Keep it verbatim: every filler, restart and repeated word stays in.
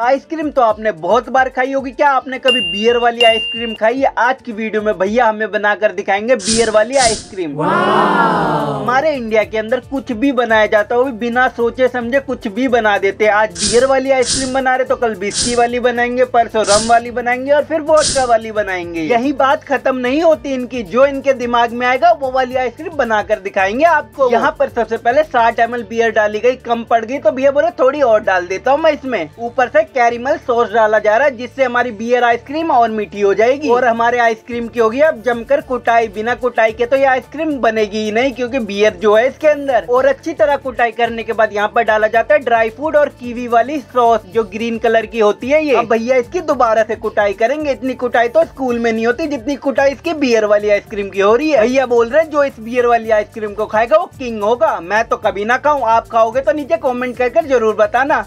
Ice cream तो आपने बहुत बार खाई होगी, क्या आपने कभी बियर वाली आइसक्रीम खाई है? आज की वीडियो में भैया हमें बनाकर दिखाएंगे बियर वाली आइसक्रीम। हमारे इंडिया के अंदर कुछ भी बनाया जाता है, बिना सोचे समझे कुछ भी बना देते हैं। आज बियर वाली आइसक्रीम बना रहे तो कल बिस्की वाली बनाएंगे, परसों रम वाली बनाएंगे और फिर वोडका वाली बनाएंगे। यही बात खत्म नहीं होती इनकी, जो इनके दिमाग में आएगा वो वाली आइसक्रीम बना कर दिखाएंगे आपको। यहाँ पर सबसे पहले साठ एम एल बियर डाली गई, कम पड़ गई तो भैया बोले थोड़ी और डाल देता हूँ मैं इसमें। ऊपर से कैरिमल सॉस डाला जा रहा है जिससे हमारी बियर आइसक्रीम और मीठी हो जाएगी और हमारे आइसक्रीम की होगी अब जमकर कुटाई। बिना कुटाई के तो ये आइसक्रीम बनेगी ही नहीं क्योंकि बियर जो है इसके अंदर। और अच्छी तरह कुटाई करने के बाद यहाँ पर डाला जाता है ड्राई फ्रूट और कीवी वाली सॉस जो ग्रीन कलर की होती है। ये भैया इसकी दोबारा से कुटाई करेंगे, इतनी कुटाई तो स्कूल में नहीं होती जितनी कुटाई इसकी बियर वाली आइसक्रीम की हो रही है। भैया बोल रहे जो इस बियर वाली आइसक्रीम को खाएगा वो किंग होगा। मैं तो कभी ना खाऊं, आप खाओगे तो नीचे कॉमेंट करके जरूर बताना।